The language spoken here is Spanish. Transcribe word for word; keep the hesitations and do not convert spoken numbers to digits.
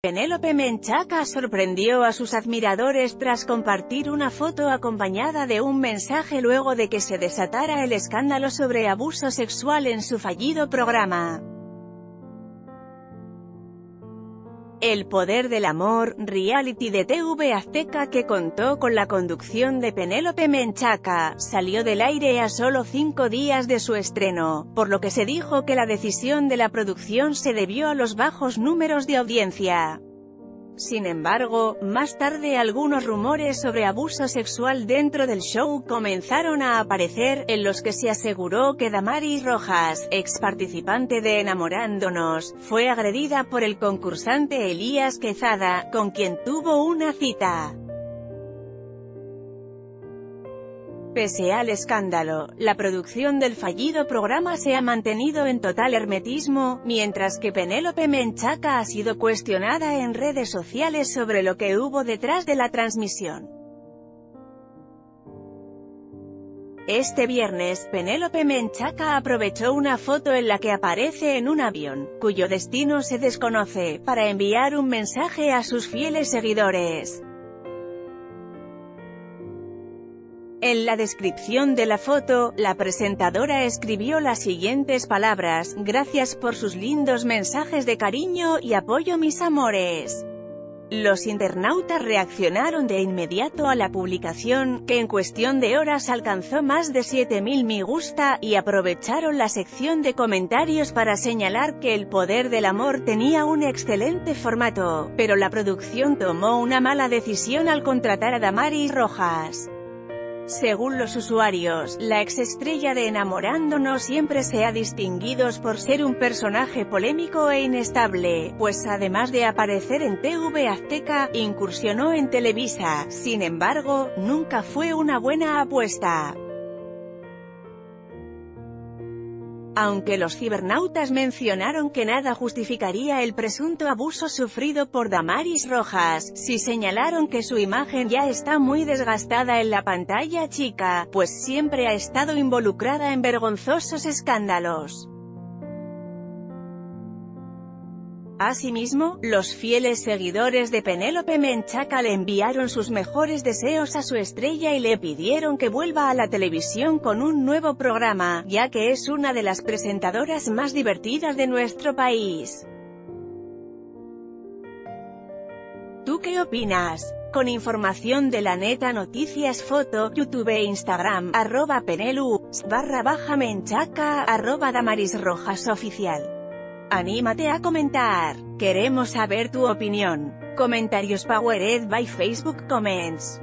Penélope Menchaca sorprendió a sus admiradores tras compartir una foto acompañada de un mensaje luego de que se desatara el escándalo sobre abuso sexual en su fallido programa El poder del amor, reality de T V Azteca que contó con la conducción de Penélope Menchaca, salió del aire a solo cinco días de su estreno, por lo que se dijo que la decisión de la producción se debió a los bajos números de audiencia. Sin embargo, más tarde algunos rumores sobre abuso sexual dentro del show comenzaron a aparecer, en los que se aseguró que Damaris Rojas, ex participante de Enamorándonos, fue agredida por el concursante Elías Quezada, con quien tuvo una cita. Pese al escándalo, la producción del fallido programa se ha mantenido en total hermetismo, mientras que Penélope Menchaca ha sido cuestionada en redes sociales sobre lo que hubo detrás de la transmisión. Este viernes, Penélope Menchaca aprovechó una foto en la que aparece en un avión, cuyo destino se desconoce, para enviar un mensaje a sus fieles seguidores. En la descripción de la foto, la presentadora escribió las siguientes palabras: gracias por sus lindos mensajes de cariño y apoyo, mis amores. Los internautas reaccionaron de inmediato a la publicación, que en cuestión de horas alcanzó más de siete mil me gusta, y aprovecharon la sección de comentarios para señalar que El poder del amor tenía un excelente formato, pero la producción tomó una mala decisión al contratar a Damaris Rojas. Según los usuarios, la exestrella de Enamorándonos siempre se ha distinguido por ser un personaje polémico e inestable, pues además de aparecer en T V Azteca, incursionó en Televisa. Sin embargo, nunca fue una buena apuesta. Aunque los cibernautas mencionaron que nada justificaría el presunto abuso sufrido por Damaris Rojas, sí señalaron que su imagen ya está muy desgastada en la pantalla chica, pues siempre ha estado involucrada en vergonzosos escándalos. Asimismo, los fieles seguidores de Penélope Menchaca le enviaron sus mejores deseos a su estrella y le pidieron que vuelva a la televisión con un nuevo programa, ya que es una de las presentadoras más divertidas de nuestro país. ¿Tú qué opinas? Con información de La Neta Noticias, foto, YouTube e Instagram, arroba Penelu, barra baja Menchaca, arroba Damaris Rojas Oficial. Anímate a comentar, queremos saber tu opinión. Comentarios powered by Facebook Comments.